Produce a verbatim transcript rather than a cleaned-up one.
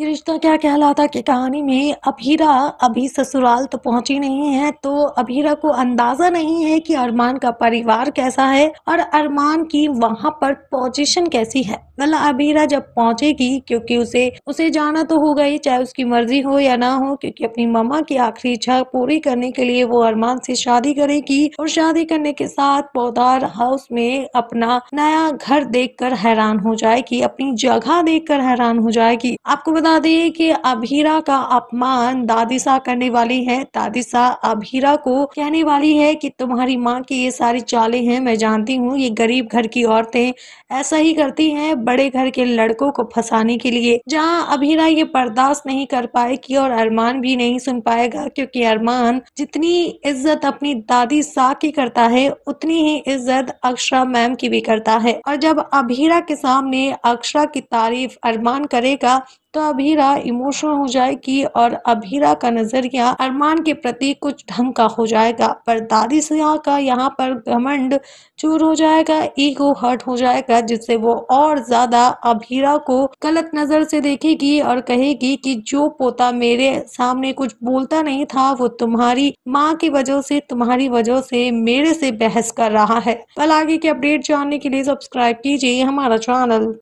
ये रिश्ता क्या कहलाता की कहानी में अभीरा अभी ससुराल तो पहुंची नहीं है, तो अभीरा को अंदाजा नहीं है कि अरमान का परिवार कैसा है और अरमान की वहां पर पोजीशन कैसी है। मतलब अभीरा जब पहुंचेगी, क्योंकि उसे उसे जाना तो होगा ही, चाहे उसकी मर्जी हो या ना हो, क्योंकि अपनी मामा की आखिरी इच्छा पूरी करने के लिए वो अरमान से शादी करेगी। और शादी करने के साथ पौधार हाउस में अपना नया घर देख कर हैरान हो जाएगी, अपनी जगह देख कर हैरान हो जाएगी। आपको बता दें कि अभीरा का अपमान दादीसा करने वाली है। दादीसा अभीरा को कहने वाली है कि तुम्हारी माँ की ये सारी चालें हैं, मैं जानती हूँ ये गरीब घर की औरतें ऐसा ही करती हैं बड़े घर के लड़कों को फंसाने के लिए। जहाँ अभीरा ये बर्दाश्त नहीं कर पाएगी और अरमान भी नहीं सुन पाएगा, क्योंकि अरमान जितनी इज्जत अपनी दादीसा की करता है उतनी ही इज्जत अक्षरा मैम की भी करता है। और जब अभीरा के सामने अक्षरा की तारीफ अरमान करेगा तो अभीरा इमोशनल हो जाएगी और अभीरा का नजरिया अरमान के प्रति कुछ ढंग का हो जाएगा। पर दादी सिया का यहाँ पर घमंड चूर हो जाएगा, ईगो हर्ट हो जाएगा, जिससे वो और ज्यादा अभीरा को गलत नजर से देखेगी और कहेगी कि जो पोता मेरे सामने कुछ बोलता नहीं था वो तुम्हारी माँ की वजह से, तुम्हारी वजह से मेरे से बहस कर रहा है। कल आगे के अपडेट जानने के लिए सब्सक्राइब कीजिए हमारा चैनल।